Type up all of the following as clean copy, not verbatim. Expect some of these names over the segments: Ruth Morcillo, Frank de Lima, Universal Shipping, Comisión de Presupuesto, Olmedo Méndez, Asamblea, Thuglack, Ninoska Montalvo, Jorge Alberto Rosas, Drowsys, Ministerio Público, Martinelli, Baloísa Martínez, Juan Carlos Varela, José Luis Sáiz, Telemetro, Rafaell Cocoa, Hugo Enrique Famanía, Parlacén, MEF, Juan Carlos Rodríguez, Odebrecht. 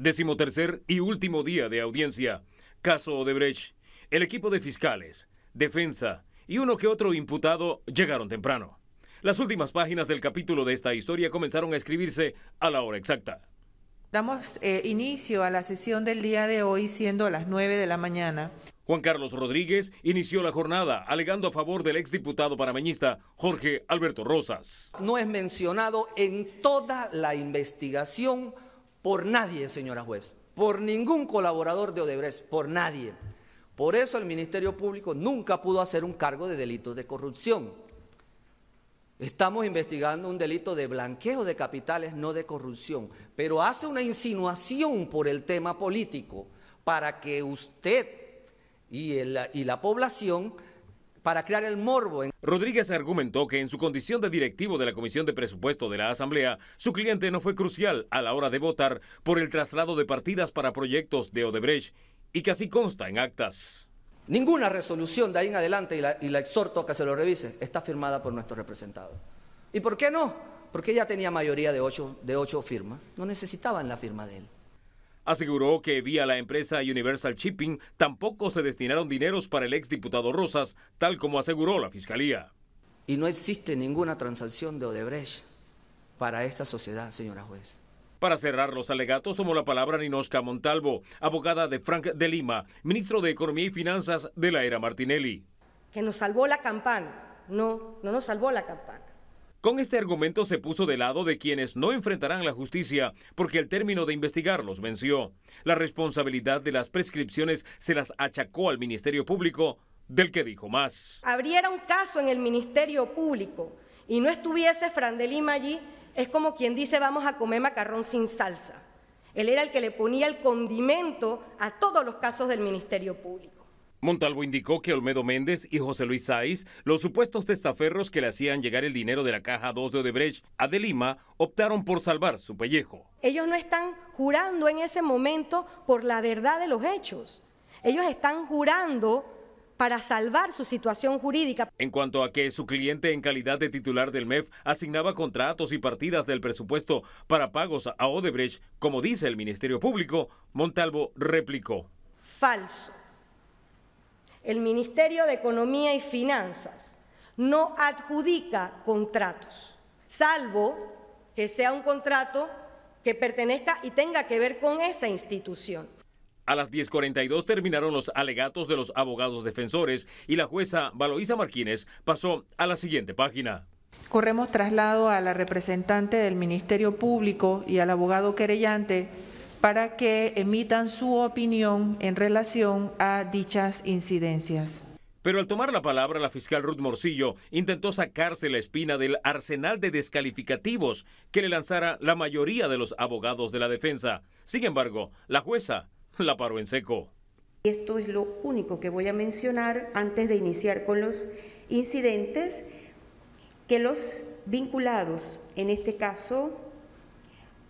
13º y último día de audiencia. Caso Odebrecht. El equipo de fiscales, defensa y uno que otro imputado llegaron temprano. Las últimas páginas del capítulo de esta historia comenzaron a escribirse a la hora exacta. Damos inicio a la sesión del día de hoy siendo las 9 de la mañana. Juan Carlos Rodríguez inició la jornada alegando a favor del exdiputado panameñista Jorge Alberto Rosas. No es mencionado en toda la investigación por nadie, señora juez, por ningún colaborador de Odebrecht, por nadie. Por eso el Ministerio Público nunca pudo hacer un cargo de delitos de corrupción. Estamos investigando un delito de blanqueo de capitales, no de corrupción, pero hace una insinuación por el tema político para que usted y la población para crear el morbo. Rodríguez argumentó que en su condición de directivo de la Comisión de Presupuesto de la Asamblea, su cliente no fue crucial a la hora de votar por el traslado de partidas para proyectos de Odebrecht y que así consta en actas. Ninguna resolución de ahí en adelante, y la exhorto a que se lo revise, está firmada por nuestro representado. ¿Y por qué no? Porque ella tenía mayoría de 8 firmas, no necesitaban la firma de él. Aseguró que vía la empresa Universal Shipping tampoco se destinaron dineros para el exdiputado Rosas, tal como aseguró la Fiscalía. Y no existe ninguna transacción de Odebrecht para esta sociedad, señora juez. Para cerrar los alegatos tomó la palabra Ninoska Montalvo, abogada de Frank de Lima, ministro de Economía y Finanzas de la era Martinelli. Que nos salvó la campana. No, no nos salvó la campana. Con este argumento se puso de lado de quienes no enfrentarán la justicia porque el término de investigar los venció. La responsabilidad de las prescripciones se las achacó al Ministerio Público, del que dijo más. Abriera un caso en el Ministerio Público y no estuviese Frank de Lima allí, es como quien dice vamos a comer macarrón sin salsa. Él era el que le ponía el condimento a todos los casos del Ministerio Público. Montalvo indicó que Olmedo Méndez y José Luis Sáiz, los supuestos testaferros que le hacían llegar el dinero de la caja 2 de Odebrecht a De Lima, optaron por salvar su pellejo. Ellos no están jurando en ese momento por la verdad de los hechos. Ellos están jurando para salvar su situación jurídica. En cuanto a que su cliente en calidad de titular del MEF asignaba contratos y partidas del presupuesto para pagos a Odebrecht, como dice el Ministerio Público, Montalvo replicó. Falso. El Ministerio de Economía y Finanzas no adjudica contratos, salvo que sea un contrato que pertenezca y tenga que ver con esa institución. A las 10:42 terminaron los alegatos de los abogados defensores y la jueza Baloísa Martínez pasó a la siguiente página. Corremos traslado a la representante del Ministerio Público y al abogado querellante para que emitan su opinión en relación a dichas incidencias. Pero al tomar la palabra, la fiscal Ruth Morcillo intentó sacarse la espina del arsenal de descalificativos que le lanzara la mayoría de los abogados de la defensa. Sin embargo, la jueza la paró en seco. Esto es lo único que voy a mencionar antes de iniciar con los incidentes, que los vinculados, en este caso,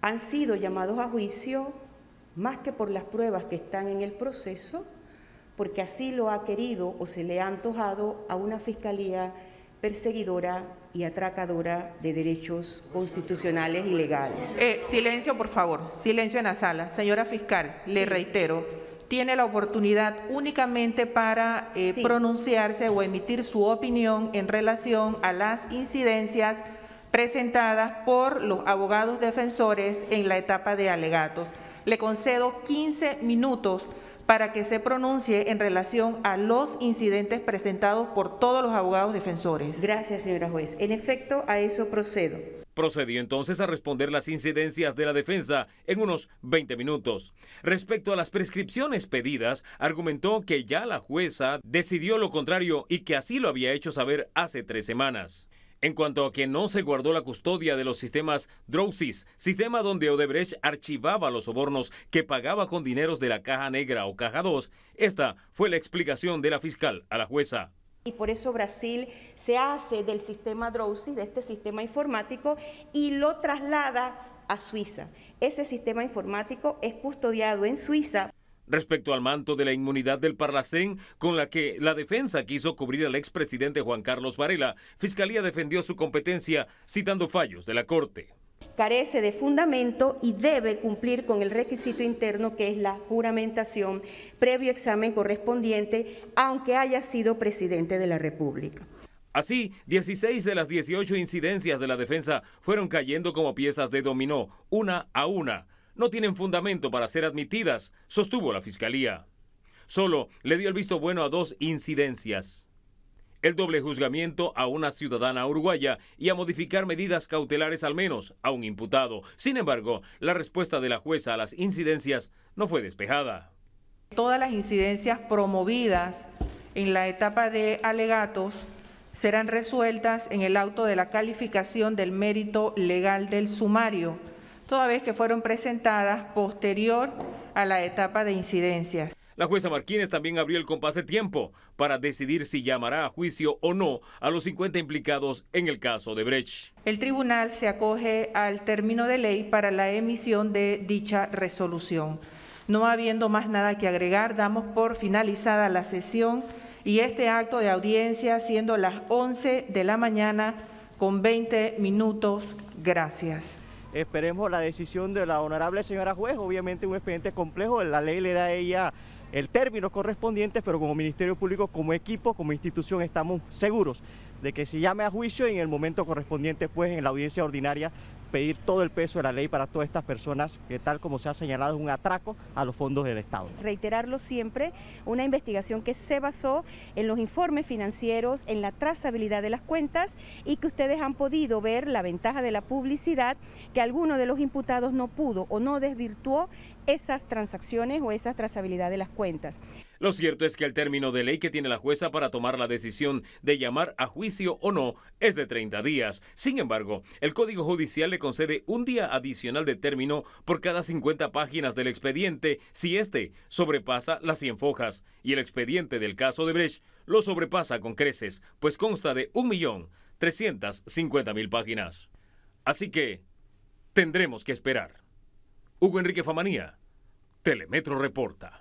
han sido llamados a juicio más que por las pruebas que están en el proceso, porque así lo ha querido o se le ha antojado a una fiscalía perseguidora y atracadora de derechos constitucionales y legales. Silencio, por favor, silencio en la sala. Señora fiscal, le reitero, tiene la oportunidad únicamente para pronunciarse o emitir su opinión en relación a las incidencias presentadas por los abogados defensores en la etapa de alegatos. Le concedo 15 minutos para que se pronuncie en relación a los incidentes presentados por todos los abogados defensores. Gracias, señora juez. En efecto, a eso procedo. Procedió entonces a responder las incidencias de la defensa en unos 20 minutos. Respecto a las prescripciones pedidas, argumentó que ya la jueza decidió lo contrario y que así lo había hecho saber hace 3 semanas. En cuanto a que no se guardó la custodia de los sistemas Drowsys, sistema donde Odebrecht archivaba los sobornos que pagaba con dineros de la caja negra o caja 2, esta fue la explicación de la fiscal a la jueza. Y por eso Brasil se hace del sistema Drowsys, de este sistema informático, y lo traslada a Suiza. Ese sistema informático es custodiado en Suiza. Respecto al manto de la inmunidad del Parlacén, con la que la defensa quiso cubrir al expresidente Juan Carlos Varela, Fiscalía defendió su competencia citando fallos de la Corte. carece de fundamento y debe cumplir con el requisito interno que es la juramentación, previo examen correspondiente, aunque haya sido presidente de la República. Así, 16 de las 18 incidencias de la defensa fueron cayendo como piezas de dominó, una a una. No tienen fundamento para ser admitidas, sostuvo la Fiscalía. Solo le dio el visto bueno a dos incidencias: el doble juzgamiento a una ciudadana uruguaya y a modificar medidas cautelares al menos a un imputado. Sin embargo, la respuesta de la jueza a las incidencias no fue despejada. Todas las incidencias promovidas en la etapa de alegatos serán resueltas en el auto de la calificación del mérito legal del sumario, toda vez que fueron presentadas posterior a la etapa de incidencias. La jueza Martínez también abrió el compás de tiempo para decidir si llamará a juicio o no a los 50 implicados en el caso de Odebrecht. El tribunal se acoge al término de ley para la emisión de dicha resolución. No habiendo más nada que agregar, damos por finalizada la sesión y este acto de audiencia, siendo las 11 de la mañana con 20 minutos. Gracias. Esperemos la decisión de la honorable señora juez. Obviamente un expediente complejo, la ley le da a ella el término correspondiente, pero como Ministerio Público, como equipo, como institución, estamos seguros de que se llame a juicio y en el momento correspondiente, pues en la audiencia ordinaria, pedir todo el peso de la ley para todas estas personas, que tal como se ha señalado es un atraco a los fondos del Estado. Reiterarlo siempre, una investigación que se basó en los informes financieros, en la trazabilidad de las cuentas y que ustedes han podido ver la ventaja de la publicidad, que alguno de los imputados no pudo o no desvirtuó esas transacciones o esa trazabilidad de las cuentas. Lo cierto es que el término de ley que tiene la jueza para tomar la decisión de llamar a juicio o no es de 30 días. Sin embargo, el Código Judicial le concede un día adicional de término por cada 50 páginas del expediente si éste sobrepasa las 100 hojas. Y el expediente del caso de Odebrecht lo sobrepasa con creces, pues consta de 1.350.000 páginas. Así que tendremos que esperar. Hugo Enrique Famanía, Telemetro reporta.